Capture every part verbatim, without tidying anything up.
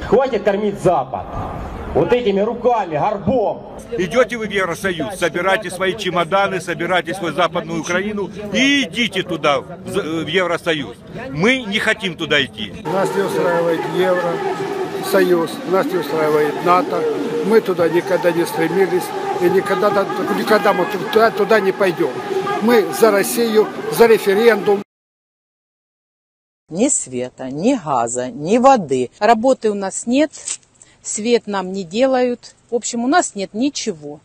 Хватит кормить Запад. Вот этими руками, горбом. Идете вы в Евросоюз, собирайте свои чемоданы, собирайте свою Западную Украину и идите туда, в Евросоюз. Мы не хотим туда идти. Нас не устраивает Евросоюз, нас не устраивает НАТО. Мы туда никогда не стремились и никогда, никогда мы туда, туда не пойдем. Мы за Россию, за референдум. Ни света, ни газа, ни воды. Работы у нас нет. Свет нам не делают. В общем, у нас нет ничего.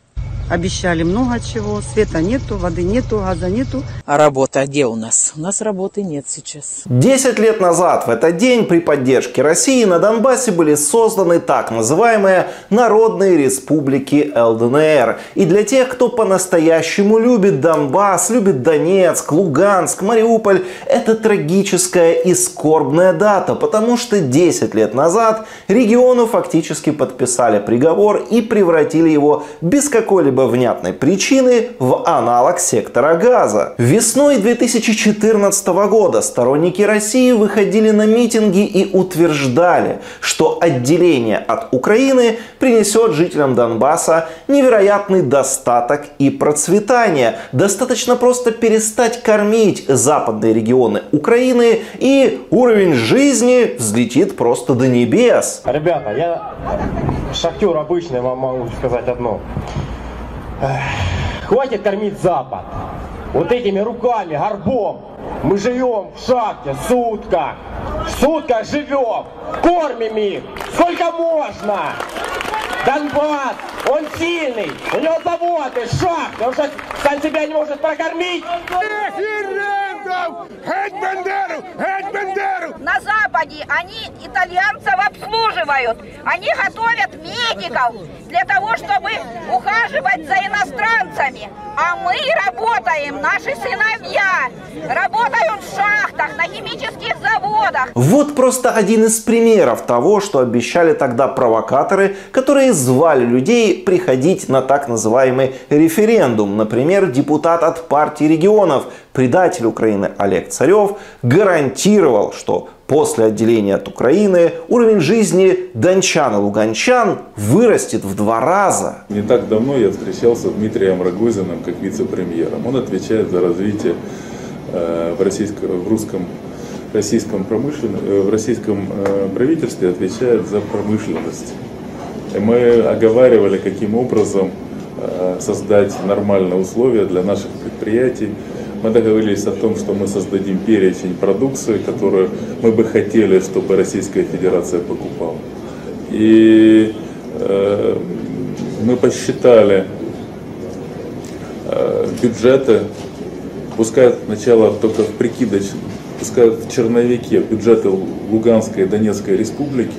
Обещали много чего. Света нету, воды нету, газа нету. А работа где у нас? У нас работы нет сейчас. десять лет назад в этот день при поддержке России на Донбассе были созданы так называемые народные республики эл дэ эн эр. И для тех, кто по-настоящему любит Донбасс, любит Донецк, Луганск, Мариуполь, это трагическая и скорбная дата, потому что десять лет назад региону фактически подписали приговор и превратили его без какой-либо внятной причины в аналог сектора газа. Весной две тысячи четырнадцатого года сторонники России выходили на митинги и утверждали, что отделение от Украины принесет жителям Донбасса невероятный достаток и процветание. Достаточно просто перестать кормить западные регионы Украины, и уровень жизни взлетит просто до небес. Ребята, я шахтер обычный, вам могу сказать одно. Хватит кормить Запад. Вот этими руками, горбом. Мы живем в шахте сутка. Сутка живем. Кормим их. Сколько можно. Донбасс, он сильный. У него заводы, шахты. Он сейчас сам себя не может прокормить. На Западе они итальянцев обслуживают. Они готовят медиков для того, чтобы ухаживать за иностранцами. А мы работаем, наши сыновья, работают в шахтах, на химических заводах. Вот просто один из примеров того, что обещали тогда провокаторы, которые звали людей приходить на так называемый референдум. Например, депутат от партии регионов, предатель Украины Олег Царев гарантировал, что после отделения от Украины уровень жизни дончан и луганчан вырастет в два раза. Не так давно я встречался с Дмитрием Рогозиным как вице-премьером. Он отвечает за развитие э, в, российском, в русском российском, промышлен... э, в российском э, правительстве, отвечает за промышленность. И мы оговаривали, каким образом э, создать нормальные условия для наших предприятий. Мы договорились о том, что мы создадим перечень продукции, которую мы бы хотели, чтобы Российская Федерация покупала. И э, мы посчитали э, бюджеты, пускай сначала только в прикидочном, пускай в черновике бюджеты Луганской и Донецкой республики.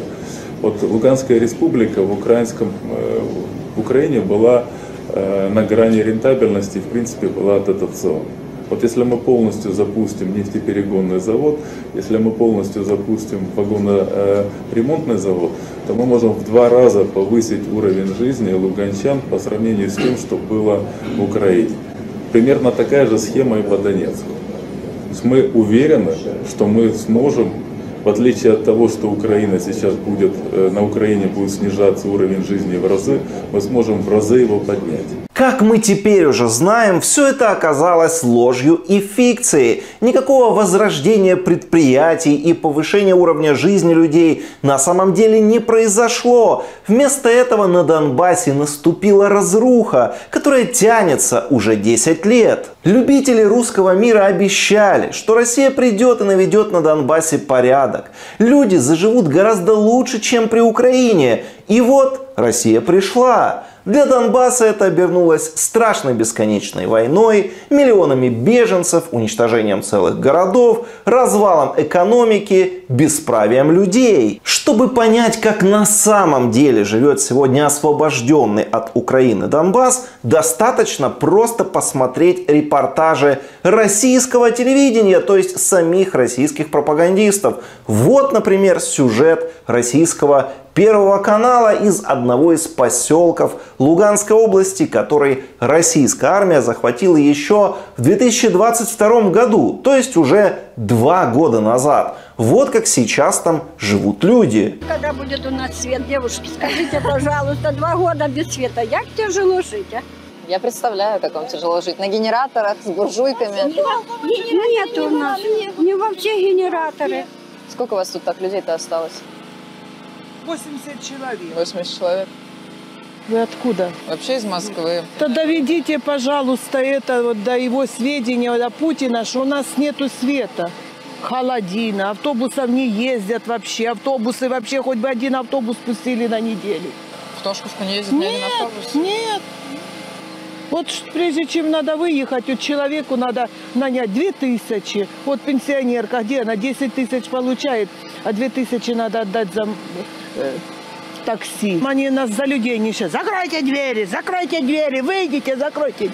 Вот Луганская республика в, украинском, э, в Украине была э, на грани рентабельности, в принципе, была дотационной. Вот если мы полностью запустим нефтеперегонный завод, если мы полностью запустим вагоноремонтный завод, то мы можем в два раза повысить уровень жизни луганчан по сравнению с тем, что было в Украине. Примерно такая же схема и по Донецку. То есть мы уверены, что мы сможем, в отличие от того, что Украина сейчас будет, на Украине будет снижаться уровень жизни в разы, мы сможем в разы его поднять. Как мы теперь уже знаем, все это оказалось ложью и фикцией. Никакого возрождения предприятий и повышения уровня жизни людей на самом деле не произошло. Вместо этого на Донбассе наступила разруха, которая тянется уже десять лет. Любители русского мира обещали, что Россия придет и наведет на Донбассе порядок. Люди заживут гораздо лучше, чем при Украине. И вот Россия пришла. Для Донбасса это обернулось страшной бесконечной войной, миллионами беженцев, уничтожением целых городов, развалом экономики, бесправием людей. Чтобы понять, как на самом деле живет сегодня освобожденный от Украины Донбасс, достаточно просто посмотреть репортажи российского телевидения, то есть самих российских пропагандистов. Вот, например, сюжет российского Первого канала из одного из поселков Луганской области, который российская армия захватила еще в две тысячи двадцать втором году, то есть уже два года назад. Вот как сейчас там живут люди. Когда будет у нас свет, девушки, скажите, пожалуйста, два года без света, как тяжело жить, а? Я представляю, как вам тяжело жить. На генераторах, с буржуйками. Нет, нет у нас, не вообще генераторы. Сколько у вас тут так людей-то осталось? восемьдесят человек. восемьдесят человек. Вы откуда? Вообще из Москвы. То доведите, пожалуйста, это вот до его сведения, до Путина, что у нас нету света. Холодина, автобусов не ездят вообще, автобусы вообще, хоть бы один автобус пустили на неделю. В Тошковку не ездят, нет, ни один автобус? Нет, вот прежде чем надо выехать, вот человеку надо нанять две тысячи. Вот пенсионерка, где она десять тысяч получает, а две тысячи надо отдать за э, такси. Они нас за людей не сейчас. Закройте двери, закройте двери, выйдите, закройте двери.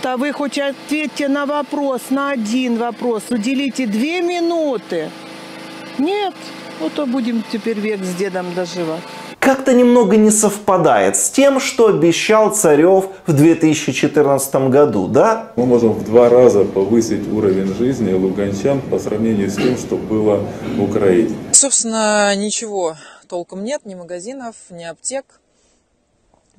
То вы хоть ответьте на вопрос, на один вопрос, уделите две минуты. Нет, ну то будем теперь век с дедом доживать. Как-то немного не совпадает с тем, что обещал Царев в две тысячи четырнадцатом году, да? Мы можем в два раза повысить уровень жизни луганчан по сравнению с тем, что было в Украине. Собственно, ничего толком нет, ни магазинов, ни аптек.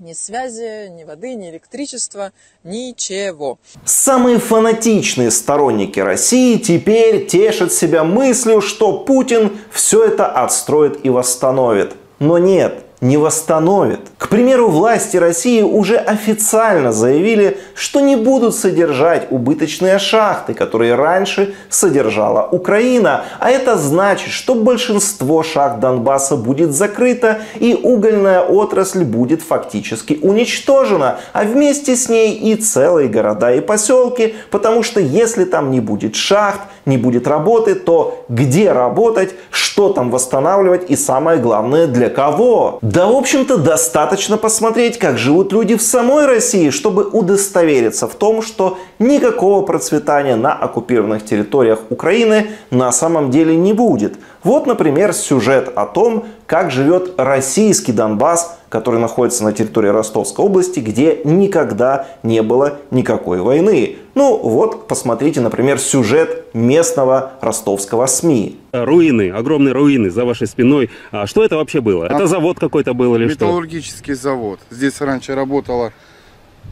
Ни связи, ни воды, ни электричества, ничего. Самые фанатичные сторонники России теперь тешат себя мыслью, что Путин все это отстроит и восстановит. Но нет, не восстановит. К примеру, власти России уже официально заявили, что не будут содержать убыточные шахты, которые раньше содержала Украина. А это значит, что большинство шахт Донбасса будет закрыто и угольная отрасль будет фактически уничтожена, а вместе с ней и целые города и поселки, потому что если там не будет шахт, не будет работы, то где работать, что там восстанавливать и самое главное для кого? Да, в общем-то, достаточно посмотреть, как живут люди в самой России, чтобы удостовериться в том, что никакого процветания на оккупированных территориях Украины на самом деле не будет. Вот, например, сюжет о том, как живет российский Донбасс, который находится на территории Ростовской области, где никогда не было никакой войны. Ну вот, посмотрите, например, сюжет местного ростовского СМИ. Руины, огромные руины за вашей спиной. А что это вообще было? А это завод какой-то был или что? Металлургический завод. Здесь раньше работало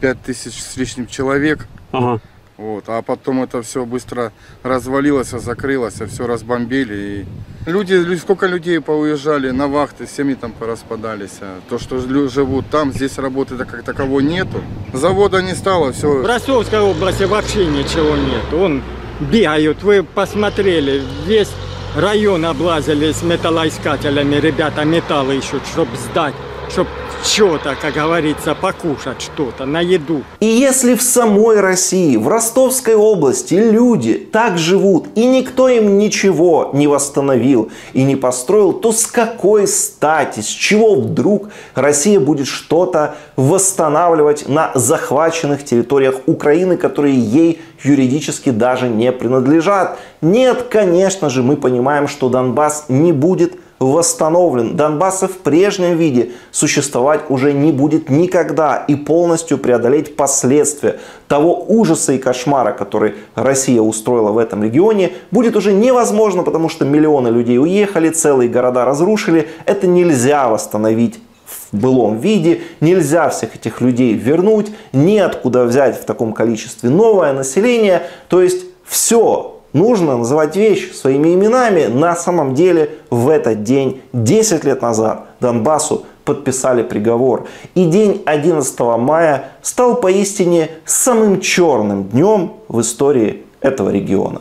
пять тысяч с лишним человек. Ага. Вот, а потом это все быстро развалилось, закрылось, все разбомбили. И люди, сколько людей поуезжали на вахты, семьи там пораспадались. То, что живут там, здесь работы как таковой нету. Завода не стало, все. В Ростовской области вообще ничего нет. Он бегают, вы посмотрели, весь район облазили с металлоискателями, ребята металлы ищут, чтобы сдать, чтобы что-то, как говорится, покушать что-то на еду. И если в самой России, в Ростовской области люди так живут, и никто им ничего не восстановил и не построил, то с какой стати, с чего вдруг Россия будет что-то восстанавливать на захваченных территориях Украины, которые ей юридически даже не принадлежат? Нет, конечно же, мы понимаем, что Донбасс не будет восстановлен. Донбасс в прежнем виде существовать уже не будет никогда, и полностью преодолеть последствия того ужаса и кошмара, который Россия устроила в этом регионе, будет уже невозможно, потому что миллионы людей уехали, целые города разрушили. Это нельзя восстановить в былом виде, нельзя всех этих людей вернуть, неоткуда взять в таком количестве новое население. То есть все. Нужно называть вещи своими именами. На самом деле в этот день, десять лет назад, Донбассу подписали приговор. И день одиннадцатого мая стал поистине самым черным днем в истории этого региона.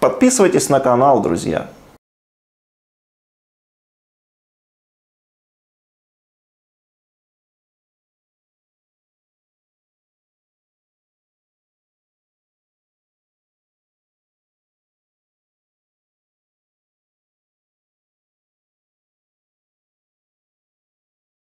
Подписывайтесь на канал, друзья.